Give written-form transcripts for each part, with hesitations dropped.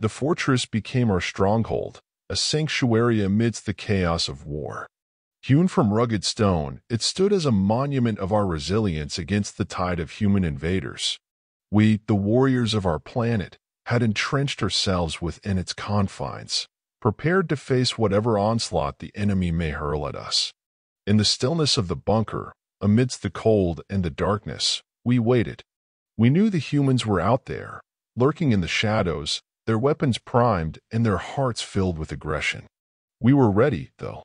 The fortress became our stronghold, a sanctuary amidst the chaos of war. Hewn from rugged stone, it stood as a monument of our resilience against the tide of human invaders. We, the warriors of our planet, had entrenched ourselves within its confines, prepared to face whatever onslaught the enemy may hurl at us. In the stillness of the bunker, amidst the cold and the darkness, we waited. We knew the humans were out there, lurking in the shadows, their weapons primed and their hearts filled with aggression. We were ready, though.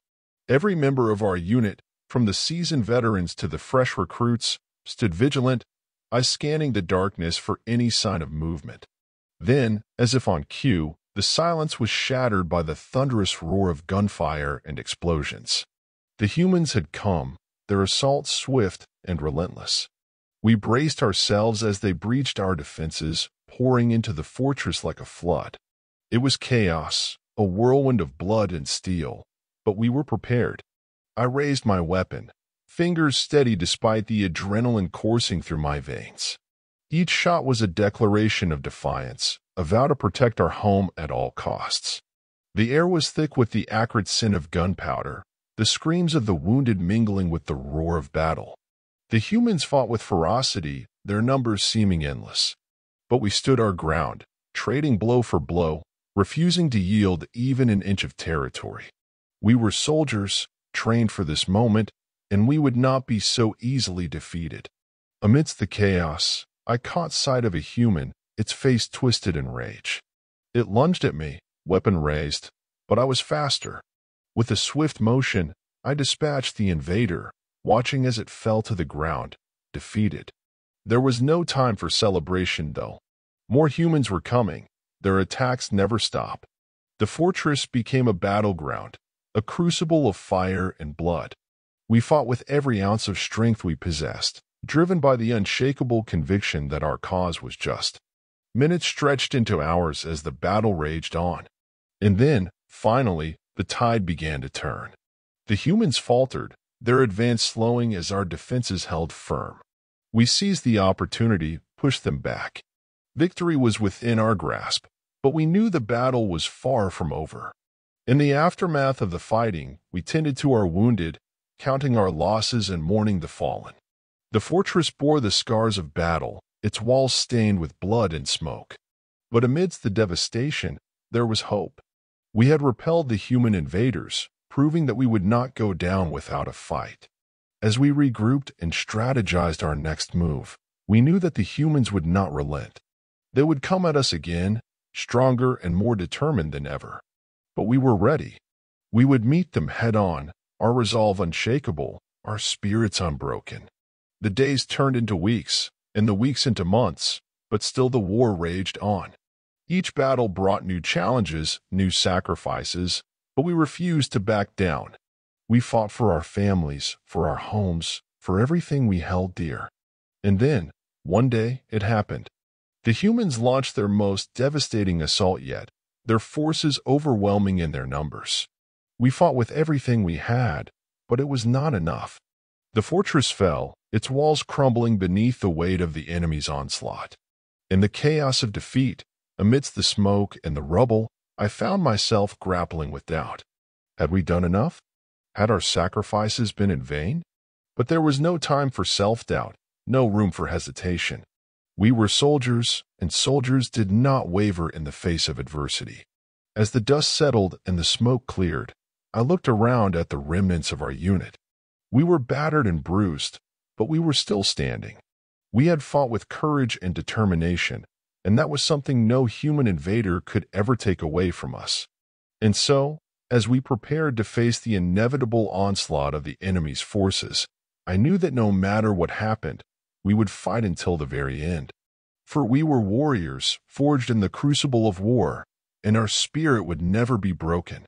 Every member of our unit, from the seasoned veterans to the fresh recruits, stood vigilant, eyes scanning the darkness for any sign of movement. Then, as if on cue, the silence was shattered by the thunderous roar of gunfire and explosions. The humans had come, their assault swift and relentless. We braced ourselves as they breached our defenses, pouring into the fortress like a flood. It was chaos, a whirlwind of blood and steel, but we were prepared. I raised my weapon, fingers steady despite the adrenaline coursing through my veins. Each shot was a declaration of defiance, a vow to protect our home at all costs. The air was thick with the acrid scent of gunpowder, the screams of the wounded mingling with the roar of battle. The humans fought with ferocity, their numbers seeming endless. But we stood our ground, trading blow for blow, refusing to yield even an inch of territory. We were soldiers, trained for this moment, and we would not be so easily defeated. Amidst the chaos, I caught sight of a human, its face twisted in rage. It lunged at me, weapon raised, but I was faster. With a swift motion, I dispatched the invader, watching as it fell to the ground, defeated. There was no time for celebration, though. More humans were coming. Their attacks never stopped. The fortress became a battleground, a crucible of fire and blood. We fought with every ounce of strength we possessed, driven by the unshakable conviction that our cause was just. Minutes stretched into hours as the battle raged on. And then, finally, the tide began to turn. The humans faltered, their advance slowing as our defenses held firm. We seized the opportunity, pushed them back. Victory was within our grasp, but we knew the battle was far from over. In the aftermath of the fighting, we tended to our wounded, counting our losses and mourning the fallen. The fortress bore the scars of battle, its walls stained with blood and smoke. But amidst the devastation, there was hope. We had repelled the human invaders, proving that we would not go down without a fight. As we regrouped and strategized our next move, we knew that the humans would not relent. They would come at us again, stronger and more determined than ever. But we were ready. We would meet them head-on, our resolve unshakable, our spirits unbroken. The days turned into weeks, and the weeks into months, but still the war raged on. Each battle brought new challenges, new sacrifices, but we refused to back down. We fought for our families, for our homes, for everything we held dear. And then, one day, it happened. The humans launched their most devastating assault yet, their forces overwhelming in their numbers. We fought with everything we had, but it was not enough. The fortress fell, its walls crumbling beneath the weight of the enemy's onslaught. In the chaos of defeat, amidst the smoke and the rubble, I found myself grappling with doubt. Had we done enough? Had our sacrifices been in vain? But there was no time for self-doubt, no room for hesitation. We were soldiers, and soldiers did not waver in the face of adversity. As the dust settled and the smoke cleared, I looked around at the remnants of our unit. We were battered and bruised, but we were still standing. We had fought with courage and determination, and that was something no human invader could ever take away from us. And so, as we prepared to face the inevitable onslaught of the enemy's forces, I knew that no matter what happened, we would fight until the very end. For we were warriors, forged in the crucible of war, and our spirit would never be broken.